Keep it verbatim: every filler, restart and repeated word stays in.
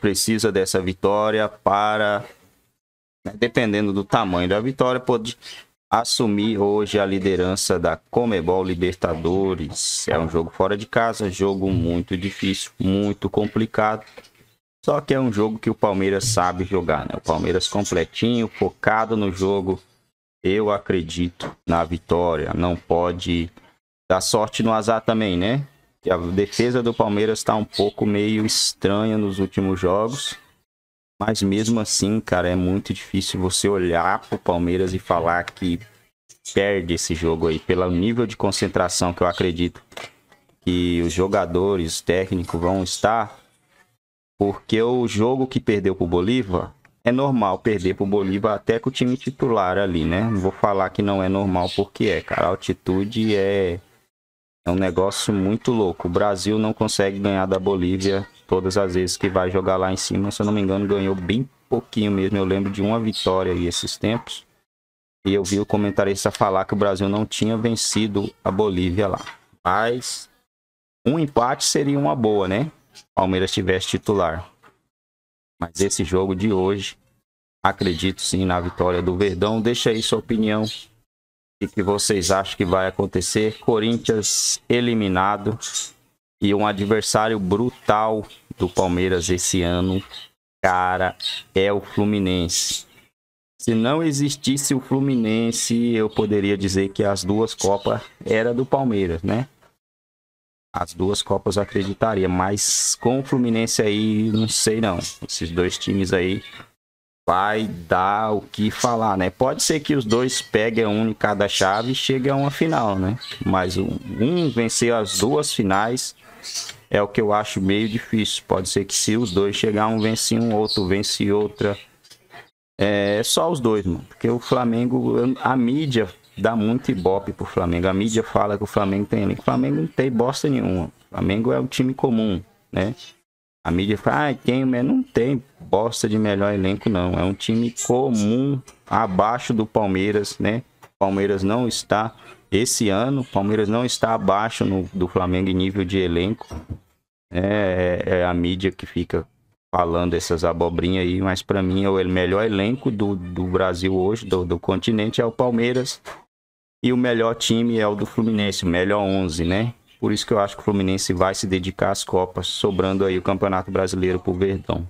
precisa dessa vitória para, né, dependendo do tamanho da vitória, pode assumir hoje a liderança da Comebol Libertadores. É um jogo fora de casa, jogo muito difícil, muito complicado. Só que é um jogo que o Palmeiras sabe jogar, né? O Palmeiras completinho, focado no jogo. Eu acredito na vitória. Não pode dar sorte no azar também, né? A defesa do Palmeiras está um pouco meio estranha nos últimos jogos. Mas mesmo assim, cara, é muito difícil você olhar pro Palmeiras e falar que perde esse jogo aí. Pelo nível de concentração que eu acredito que os jogadores, técnico vão estar. Porque o jogo que perdeu pro Bolívar, é normal perder pro Bolívar até com o time titular ali, né? Não vou falar que não é normal porque é, cara. A altitude é... é um negócio muito louco. O Brasil não consegue ganhar da Bolívia todas as vezes que vai jogar lá em cima. Se eu não me engano, ganhou bem pouquinho mesmo. Eu lembro de uma vitória aí esses tempos. E eu vi o comentarista falar que o Brasil não tinha vencido a Bolívia lá. Mas um empate seria uma boa, né? Se o Palmeiras tivesse titular. Mas esse jogo de hoje, acredito sim na vitória do Verdão. Deixa aí sua opinião. O que vocês acham que vai acontecer? Corinthians eliminado e um adversário brutal do Palmeiras esse ano, cara, é o Fluminense. Se não existisse o Fluminense, eu poderia dizer que as duas Copas eram do Palmeiras, né? As duas Copas eu acreditaria, mas com o Fluminense aí, não sei não. Esses dois times aí... vai dar o que falar, né? Pode ser que os dois peguem um em cada chave e cheguem a uma final, né? Mas um, um vencer as duas finais é o que eu acho meio difícil. Pode ser que se os dois chegar, um vence um, outro vence outra. É só os dois, mano. Porque o Flamengo, a mídia dá muito ibope pro Flamengo. A mídia fala que o Flamengo tem ali. O Flamengo não tem bosta nenhuma. O Flamengo é um time comum, né? A mídia fala, ah, quem não tem bosta de melhor elenco não, é um time comum abaixo do Palmeiras, né? Palmeiras não está, esse ano, Palmeiras não está abaixo no, do Flamengo em nível de elenco, é, é a mídia que fica falando essas abobrinhas aí, mas para mim é o melhor elenco do, do Brasil hoje, do, do continente é o Palmeiras e o melhor time é o do Fluminense, o melhor onze, né? Por isso que eu acho que o Fluminense vai se dedicar às Copas, sobrando aí o Campeonato Brasileiro pro Verdão.